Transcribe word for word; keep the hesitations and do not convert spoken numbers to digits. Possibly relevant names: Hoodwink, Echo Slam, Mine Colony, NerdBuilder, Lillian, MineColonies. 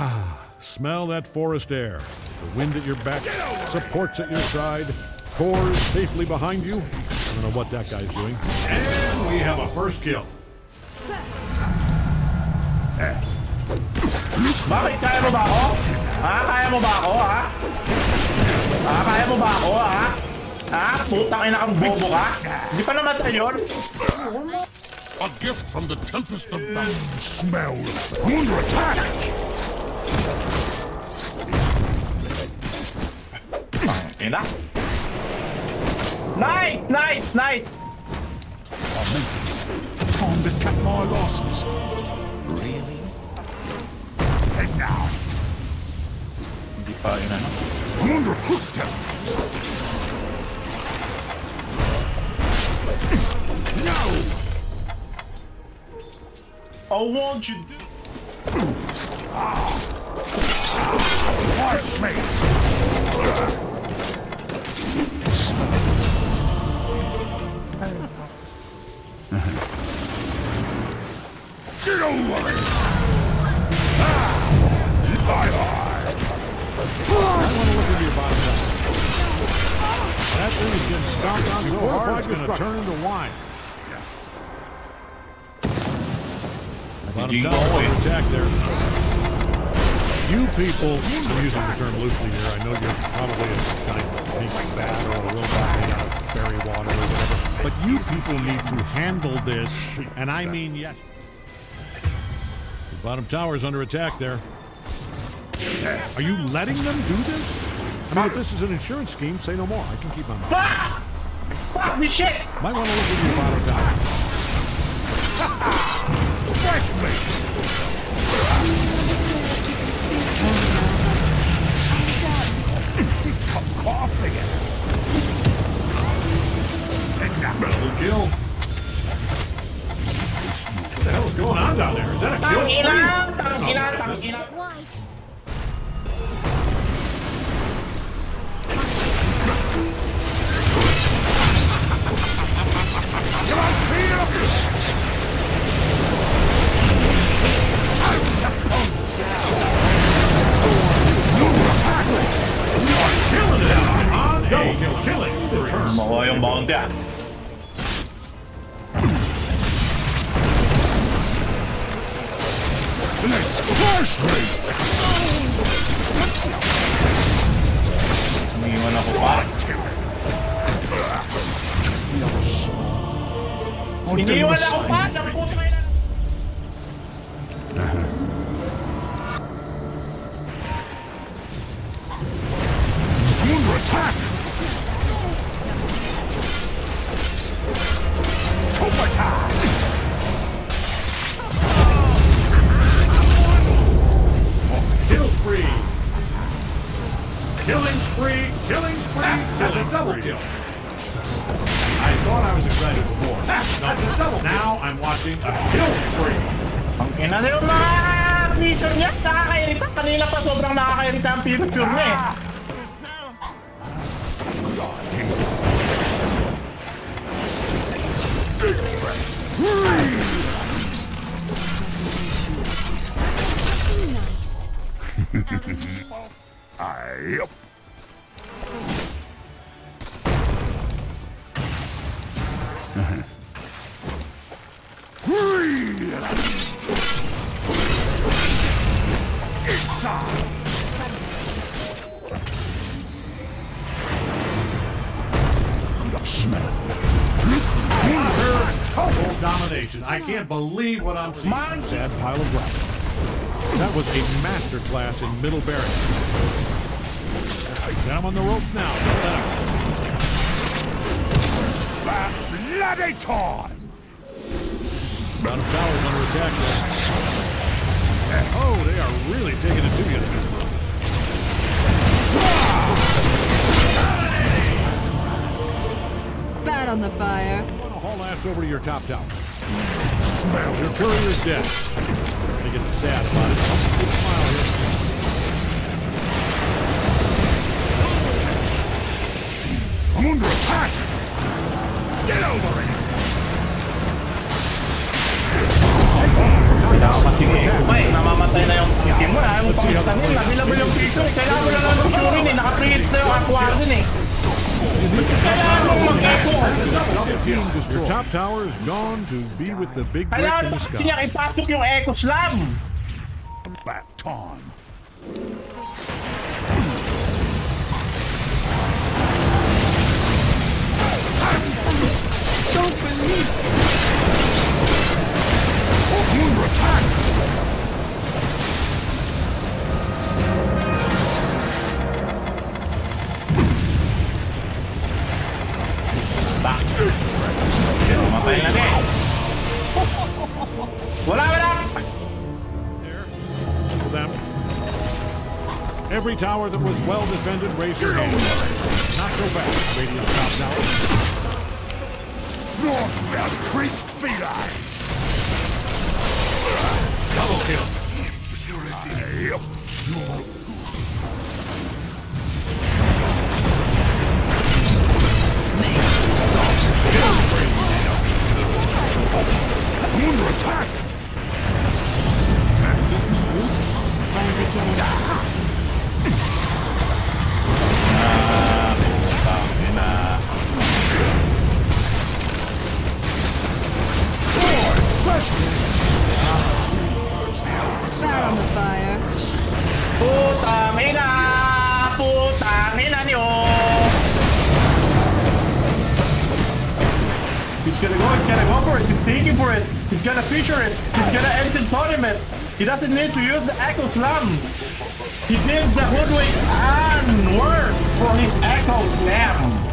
Ah, smell that forest air. The wind at your back, supports at your side, core is safely behind you. I don't know what that guy's doing. And we have a first kill. A gift from the tempest of battle. Smell wonder attack. Nice, nice, nice. Time to cut my losses. Really? And now. Wonder no. I want you to... Watch me! Get over it! Bye-bye! I want to look into your body. That thing has been stomped on so hard it's going to turn into wine. You, attack there. You people, I'm using the term loosely here, I know you're probably a kind of thing like that or a robot, fairy water or whatever, but you people need to handle this, and I mean yes. The bottom tower's under attack there. Are you letting them do this? I mean, if this is an insurance scheme, say no more. I can keep my mouth. Ah! Fuck me shit! Might want to look at your bottom tower. Stop coughing it. Double kill. What the hell is going on down there? Is that a kill screen? Get up here! I can't believe what I'm seeing. My sad pile of rock. That was a master class in middle barracks. Down on the ropes now. Bloody time! Bottom tower's under attack now. Oh, they are really taking it to you there. Fat on the fire. You want to haul ass over to your top tower. Smell. Your courier's dead. They get sad about it. Smile here. I'm under attack! Get over it! Hey, Hindi mo na, ayaw mo pang istanin. Nabilabo yung piso. Kailangan mo na lang ang turin eh. Naka-preheats na yung aqua rin eh. Kailangan mo mag-echo. Your top tower is gone to be with the big break in the sky. Kailangan kasi niya ipasok yung Echo Slam. Baton. Don't believe it. You're attacked. Every tower that was well defended raised their hand. Not so fast, Radiant Top Tower. Northbound Creek Feline! Double kill! Impurity! Moon attack! Why is it getting hot? Out on the fire. Putang ina! Putang ina niyo! He's gonna go, he's gonna go for it, he's taking for it, he's gonna feature it, he's gonna end the tournament. He doesn't need to use the Echo Slam. He did the Hoodwink and work for his Echo Slam.